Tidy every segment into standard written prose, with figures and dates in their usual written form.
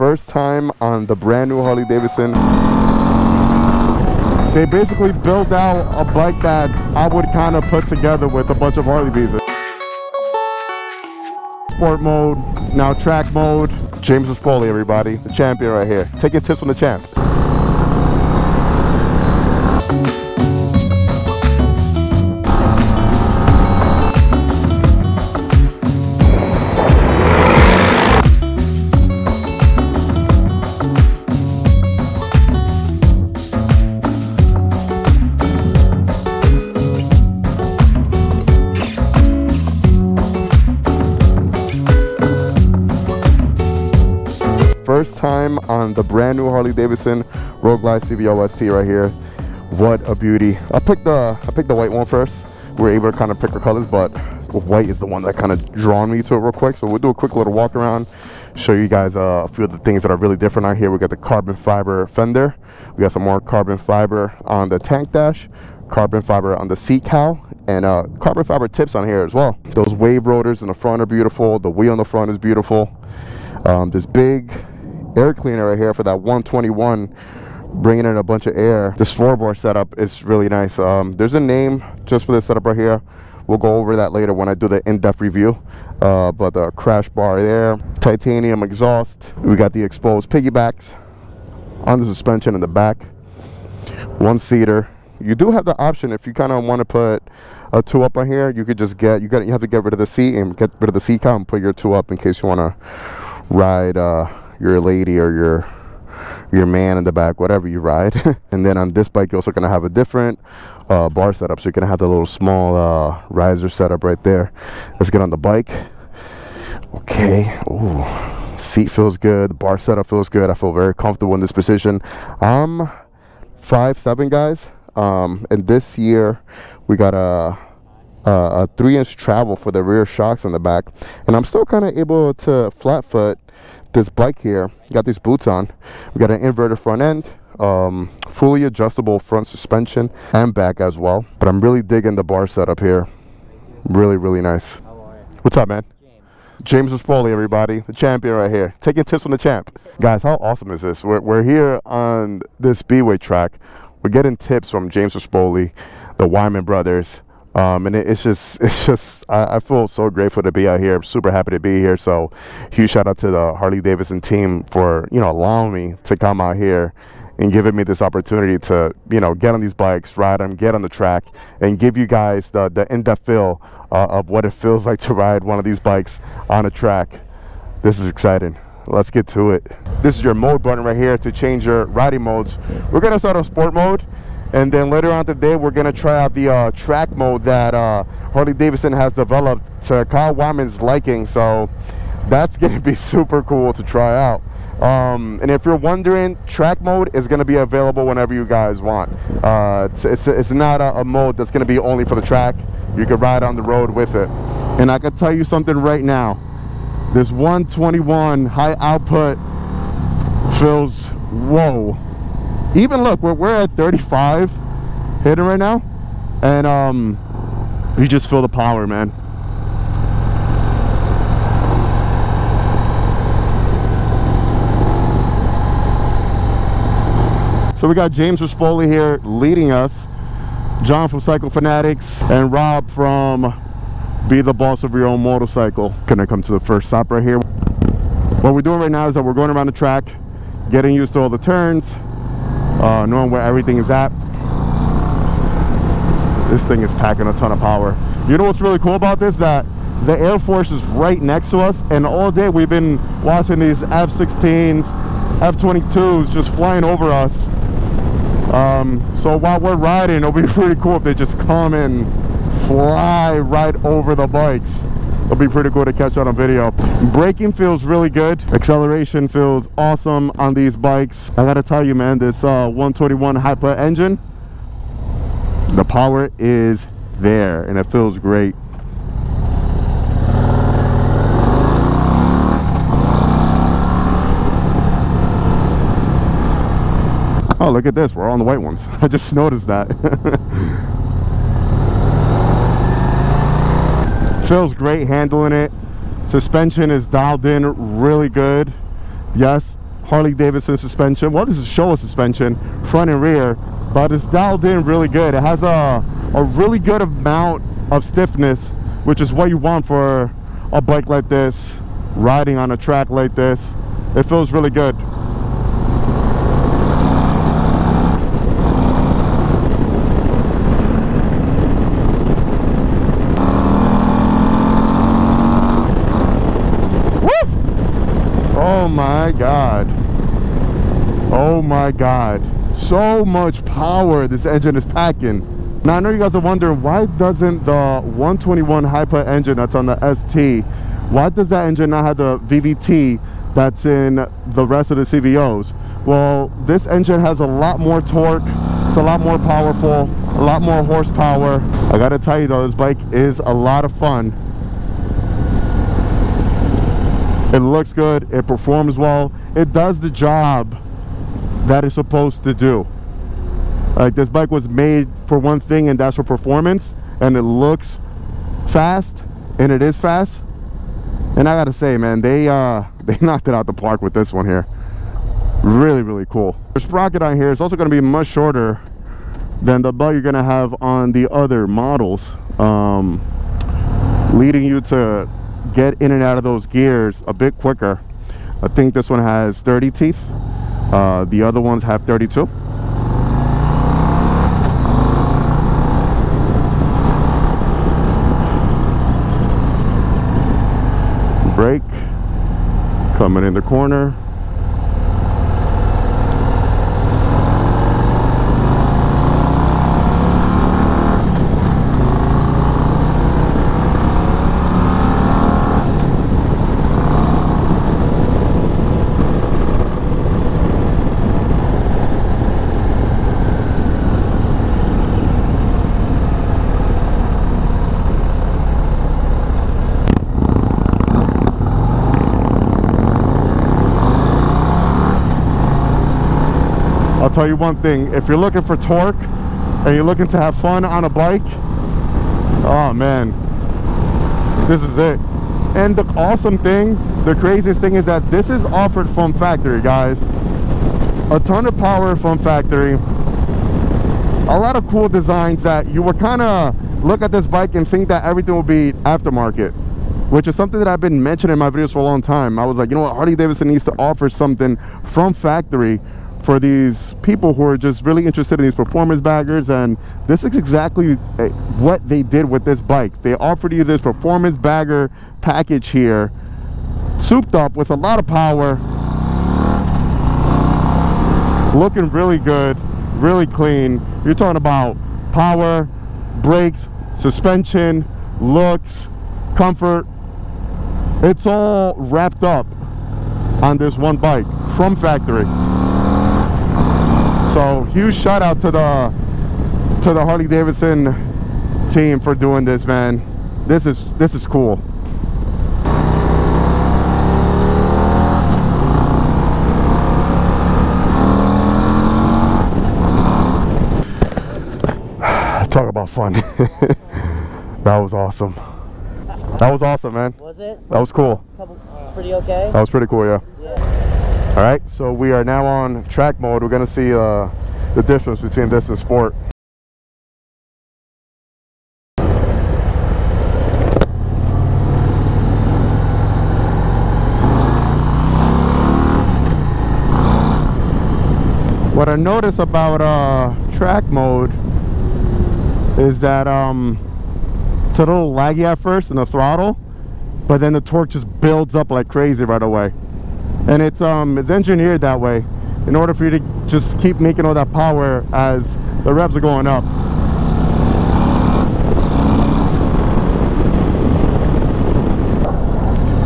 First time on the brand new Harley-Davidson. They basically built out a bike that I would kind of put together with a bunch of Harley pieces. Sport mode, now track mode. James Rispoli, everybody, the champion right here. Take your tips from the champ. First time on the brand new Harley-Davidson Road Glide CVO ST right here. What a beauty. I picked the white one first. We were able to kind of pick our colors, but white is the one that kind of drawn me to it real quick. So we'll do a quick little walk around, show you guys a few of the things that are really different out here. We got the carbon fiber fender. We got some more carbon fiber on the tank dash, carbon fiber on the seat cowl, and carbon fiber tips on here as well. Those wave rotors in the front are beautiful. The wheel in the front is beautiful. This big air cleaner right here for that 121, bringing in a bunch of air. This floorboard setup is really nice. There's a name just for this setup right here. We'll go over that later when I do the in-depth review, but the crash bar there, titanium exhaust. We got the exposed piggybacks on the suspension in the back. One-seater. You do have the option, if you kind of want to put a two up on here, you could just get, you have to get rid of the seat and get rid of the seat count and put your two up in case you want to ride your lady or your man in the back, whatever you ride. And then on this bike, you're also going to have a different bar setup. So you're going to have the little small riser setup right there. Let's get on the bike. Okay. Ooh. Seat feels good. The bar setup feels good. I feel very comfortable in this position. I'm 5'7", guys. And this year, we got a 3-inch travel for the rear shocks in the back, and I'm still kind of able to flat foot this bike here. Got these boots on. We got an inverted front end, fully adjustable front suspension and back as well. But I'm really digging the bar setup here. Really nice. How are you? What's up, man? James Rispoli, everybody, the champion right here. Taking tips from the champ. Guys, how awesome is this? We're here on this speedway track. We're getting tips from James Rispoli, the Wyman brothers. And it's just I feel so grateful to be out here. I'm super happy to be here. So huge shout out to the Harley-Davidson team for, you know, allowing me to come out here and giving me this opportunity to, you know, get on these bikes, ride them, get on the track, and give you guys the in-depth feel of what it feels like to ride one of these bikes on a track. This is exciting. Let's get to it. This is your mode button right here to change your riding modes. We're gonna start on sport mode, and then later on today, we're gonna try out the track mode that Harley-Davidson has developed to Kyle Wyman's liking. So that's gonna be super cool to try out. And if you're wondering, track mode is gonna be available whenever you guys want. It's not a mode that's gonna be only for the track. You can ride on the road with it. And I can tell you something right now. This 121 high output feels, whoa. Even look, we're at 35 hitting right now, and you just feel the power, man. So we got James Rispoli here leading us, John from Cycle Fanatics, and Rob from Be the Boss of Your Own Motorcycle. Gonna come to the first stop right here. What we're doing right now is that we're going around the track, getting used to all the turns, knowing where everything is at. This thing is packing a ton of power. You know what's really cool about this? That the Air Force is right next to us, and all day we've been watching these F-16s, F-22s just flying over us. So while we're riding, it'll be pretty cool if they just come and fly right over the bikes. It'll be pretty cool to catch that on video. Braking feels really good. Acceleration feels awesome on these bikes. I gotta tell you, man, this 121 hyper engine, the power is there and it feels great. Oh, look at this, we're on the white ones. I just noticed that. Feels great handling it. Suspension is dialed in really good. Yes, Harley-Davidson suspension. Well, this is Showa suspension, front and rear, but it's dialed in really good. It has a really good amount of stiffness, which is what you want for a bike like this, riding on a track like this. It feels really good. My god, oh my god, so much power this engine is packing. Now I know you guys are wondering, why doesn't the 121 Hyper engine that's on the ST, why does that engine not have the VVT that's in the rest of the CVOs? Well, this engine has a lot more torque, it's a lot more powerful, a lot more horsepower. I gotta tell you though, this bike is a lot of fun. It looks good, it performs well, it does the job that it's supposed to do. Like, this bike was made for one thing, and that's for performance, and it looks fast, and it is fast. And I gotta say, man, they knocked it out the park with this one here. Really, really cool. The sprocket on here is also gonna be much shorter than the belt you're gonna have on the other models, leading you to get in and out of those gears a bit quicker. I think this one has 30 teeth. The other ones have 32. Brake. Coming in the corner. I'll tell you one thing, if you're looking for torque and you're looking to have fun on a bike, oh man, this is it. And the awesome thing, the craziest thing, is that this is offered from factory, guys. A ton of power from factory, a lot of cool designs that you would kind of look at this bike and think that everything will be aftermarket, which is something that I've been mentioning in my videos for a long time. I was like, you know what, Harley-Davidson needs to offer something from factory for these people who are just really interested in these performance baggers, and this is exactly what they did with this bike. They offered you this performance bagger package here, souped up with a lot of power, looking really good, really clean. You're talking about power, brakes, suspension, looks, comfort. It's all wrapped up on this one bike from factory. So huge shout out to the Harley-Davidson team for doing this, man. This is cool. Talk about fun. That was awesome. That was awesome, man. Was it? That was cool. Pretty okay? That was pretty cool, yeah. All right, so we are now on track mode. We're gonna see the difference between this and sport. What I notice about track mode is that it's a little laggy at first in the throttle, but then the torque just builds up like crazy right away. And it's engineered that way in order for you to just keep making all that power as the revs are going up.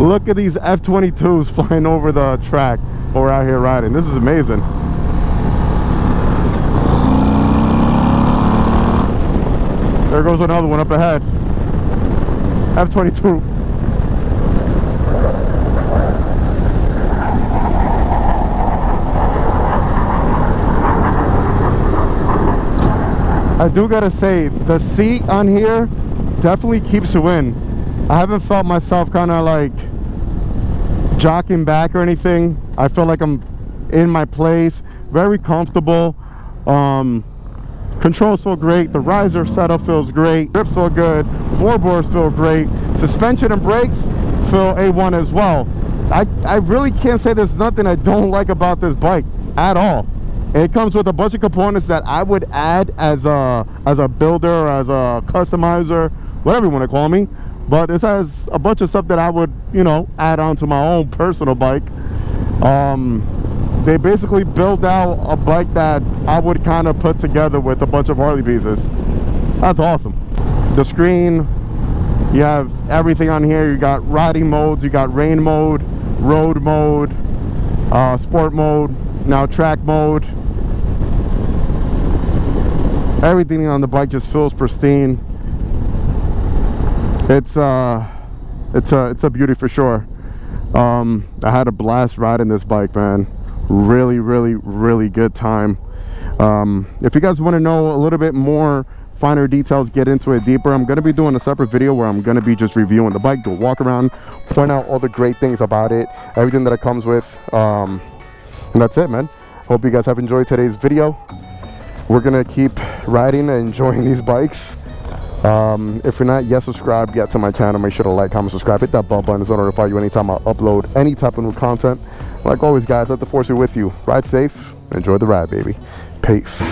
Look at these F-22s flying over the track while we're out here riding. This is amazing. There goes another one up ahead. F-22. I do gotta say, the seat on here definitely keeps you in. I haven't felt myself kind of like jocking back or anything. I feel like I'm in my place, very comfortable. Controls feel great, the riser setup feels great, grips feel good, floorboards feel great, suspension and brakes feel A1 as well. I really can't say there's nothing I don't like about this bike at all. It comes with a bunch of components that I would add as a builder, as a customizer, whatever you want to call me. But this has a bunch of stuff that I would, you know, add on to my own personal bike. They basically built out a bike that I would kind of put together with a bunch of Harley pieces. That's awesome. The screen, you have everything on here. You got riding modes, you got rain mode, road mode, sport mode, now track mode. Everything on the bike just feels pristine. It's a beauty for sure. I had a blast riding this bike, man. Really good time. If you guys want to know a little bit more finer details, get into it deeper, I'm going to be doing a separate video where I'm going to be just reviewing the bike, do a walk around, point out all the great things about it, everything that it comes with. And that's it, man. Hope you guys have enjoyed today's video. We're gonna keep riding and enjoying these bikes. If you're not yet subscribed yet to my channel, make sure to like, comment, subscribe, hit that bell button so it'll notify you anytime I upload any type of new content. Like always, guys, let the force be with you. Ride safe, enjoy the ride, baby. Peace.